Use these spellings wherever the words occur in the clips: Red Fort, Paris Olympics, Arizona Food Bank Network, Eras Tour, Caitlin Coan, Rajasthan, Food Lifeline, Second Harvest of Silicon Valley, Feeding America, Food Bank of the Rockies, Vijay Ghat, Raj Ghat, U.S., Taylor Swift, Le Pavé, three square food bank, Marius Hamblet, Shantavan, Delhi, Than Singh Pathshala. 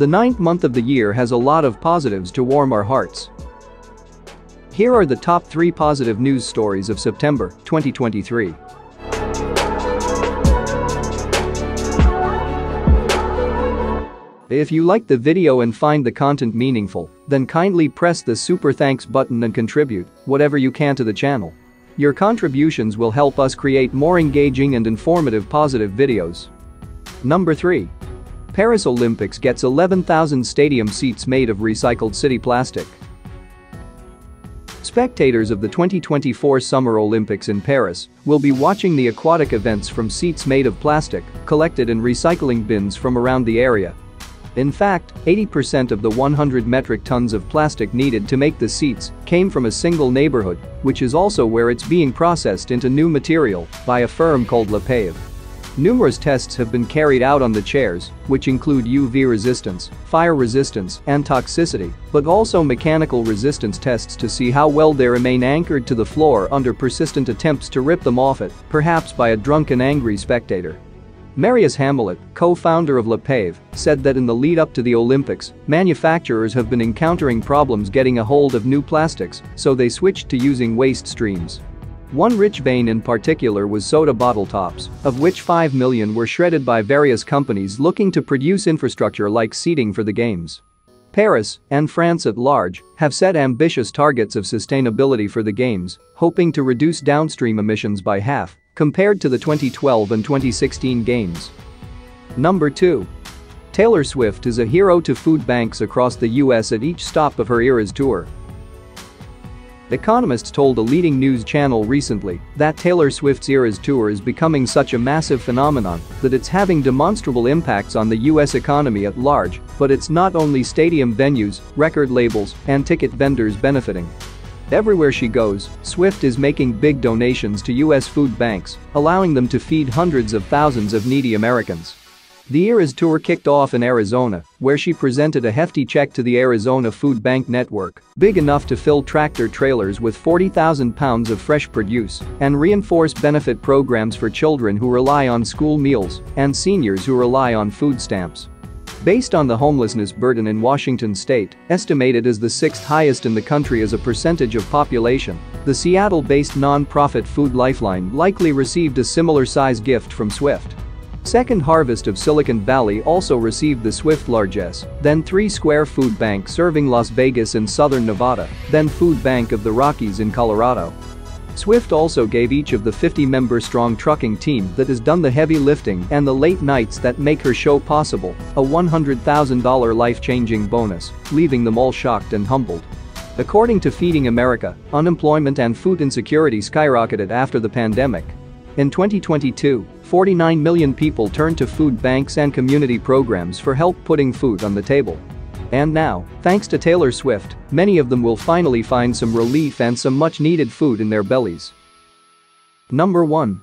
The ninth month of the year has a lot of positives to warm our hearts. Here are the top 3 positive news stories of September 2023. If you like the video and find the content meaningful, then kindly press the super thanks button and contribute whatever you can to the channel. Your contributions will help us create more engaging and informative positive videos. Number 3. Paris Olympics gets 11,000 stadium seats made of recycled city plastic. Spectators of the 2024 Summer Olympics in Paris will be watching the aquatic events from seats made of plastic collected in recycling bins from around the area. In fact, 80% of the 100 metric tons of plastic needed to make the seats came from a single neighborhood, which is also where it's being processed into new material by a firm called Le Pavé. Numerous tests have been carried out on the chairs, which include UV resistance, fire resistance, and toxicity, but also mechanical resistance tests to see how well they remain anchored to the floor under persistent attempts to rip them off it, perhaps by a drunken angry spectator. Marius Hamblet, co-founder of Le Pavé, said that in the lead-up to the Olympics, manufacturers have been encountering problems getting a hold of new plastics, so they switched to using waste streams. One rich vein in particular was soda bottle tops, of which 5 million were shredded by various companies looking to produce infrastructure like seating for the Games. Paris, and France at large, have set ambitious targets of sustainability for the Games, hoping to reduce downstream emissions by half compared to the 2012 and 2016 Games. Number 2. Taylor Swift is a hero to food banks across the US at each stop of her Eras Tour. Economists told a leading news channel recently that Taylor Swift's Eras Tour is becoming such a massive phenomenon that it's having demonstrable impacts on the US economy at large, but it's not only stadium venues, record labels, and ticket vendors benefiting. Everywhere she goes, Swift is making big donations to U.S. food banks, allowing them to feed hundreds of thousands of needy Americans. The Eras Tour kicked off in Arizona, where she presented a hefty check to the Arizona Food Bank Network, big enough to fill tractor trailers with 40,000 pounds of fresh produce and reinforce benefit programs for children who rely on school meals and seniors who rely on food stamps. Based on the homelessness burden in Washington state, estimated as the 6th highest in the country as a percentage of population, the Seattle-based non-profit Food Lifeline likely received a similar-size gift from Swift. Second Harvest of Silicon Valley also received the Swift largesse, then Three Square Food Bank serving Las Vegas in southern Nevada, then Food Bank of the Rockies in Colorado. Swift also gave each of the 50-member-strong trucking team that has done the heavy lifting and the late nights that make her show possible a $100,000 life-changing bonus, leaving them all shocked and humbled. According to Feeding America, unemployment and food insecurity skyrocketed after the pandemic. In 2022, 49 million people turned to food banks and community programs for help putting food on the table. And now, thanks to Taylor Swift, many of them will finally find some relief and some much-needed food in their bellies. Number 1.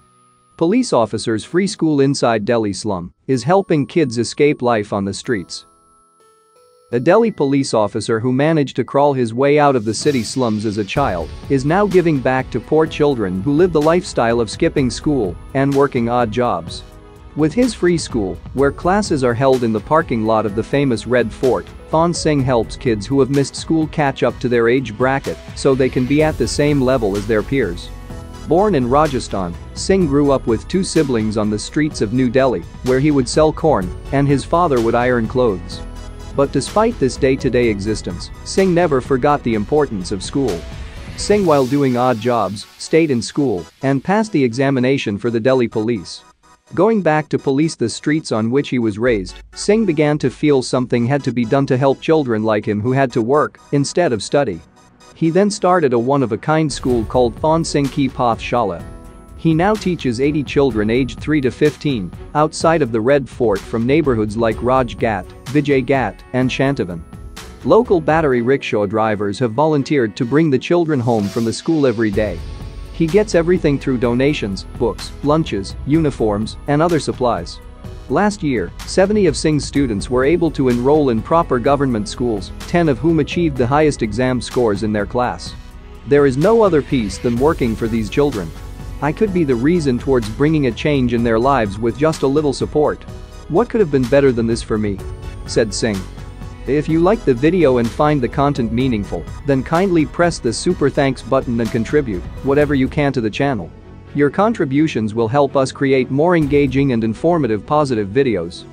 Police officers free school inside Delhi slum is helping kids escape life on the streets. A Delhi police officer who managed to crawl his way out of the city slums as a child is now giving back to poor children who live the lifestyle of skipping school and working odd jobs. With his free school, where classes are held in the parking lot of the famous Red Fort, Than Singh helps kids who have missed school catch up to their age bracket so they can be at the same level as their peers. Born in Rajasthan, Singh grew up with 2 siblings on the streets of New Delhi, where he would sell corn and his father would iron clothes. But despite this day-to-day existence, Singh never forgot the importance of school. Singh, while doing odd jobs, stayed in school and passed the examination for the Delhi police. Going back to police the streets on which he was raised, Singh began to feel something had to be done to help children like him who had to work instead of study. He then started a one-of-a-kind school called Than Singh Pathshala. He now teaches 80 children aged 3 to 15 outside of the Red Fort from neighborhoods like Raj Ghat, Vijay Ghat, and Shantavan. Local battery rickshaw drivers have volunteered to bring the children home from the school every day. He gets everything through donations, books, lunches, uniforms, and other supplies. Last year, 70 of Singh's students were able to enroll in proper government schools, 10 of whom achieved the highest exam scores in their class. There is no other peace than working for these children. I could be the reason towards bringing a change in their lives with just a little support. What could have been better than this for me? Said Singh. If you like the video and find the content meaningful, then kindly press the super thanks button and contribute whatever you can to the channel. Your contributions will help us create more engaging and informative positive videos.